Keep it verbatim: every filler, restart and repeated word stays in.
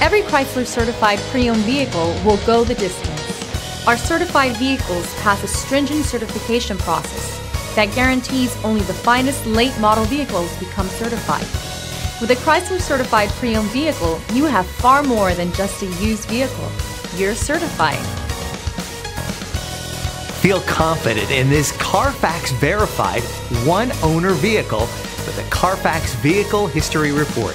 Every Chrysler certified pre-owned vehicle will go the distance. Our certified vehicles pass a stringent certification process that guarantees only the finest late model vehicles become certified. With a Chrysler certified pre-owned vehicle, you have far more than just a used vehicle. You're certified. Feel confident in this Carfax verified one owner vehicle with a Carfax Vehicle History Report.